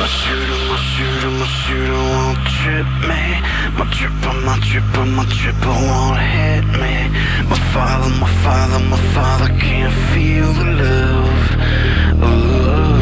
My shooter won't trip me. My tripper won't hit me. My father can't feel the love.